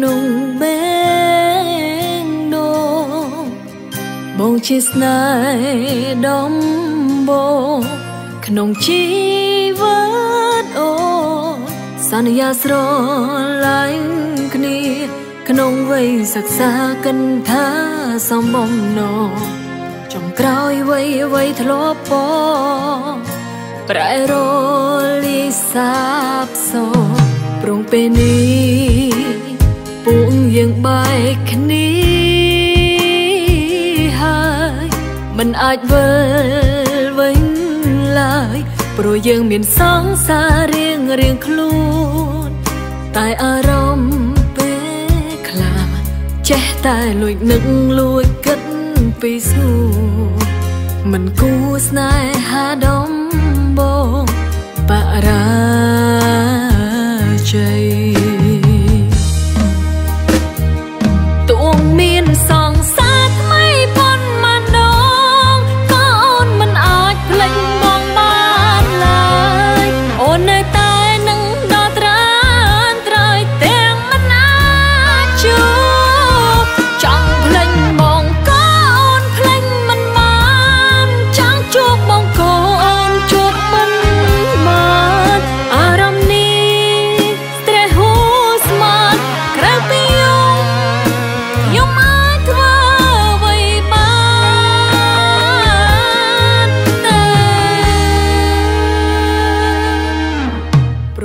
nung bên đô bông chít này đóng bô nung chi vớt ô san yasro lạnh kni nung vây sắc xa cân tha song bông nô trong cõi vây vây thlo po trái rô li sáp so rung pe ni buông dừng bay kni hai mình ai vơi vĩnh lại rồi dừng miền sáng xa riêng riêng luôn tại arom pe khla che tai lụi nâng lụi cất vì dù mình cú snai ha đom bông bà ra chơi tuồng miên song sát mấy con màn đông con mình ác lệnh bong ban lại ôn nơi tai nâng đo trán trời tiếng mình ác chụp chẳng lệnh bong có ôn lệnh mình man chẳng chụp bong cô ôn chụp mình man aram ni trehus man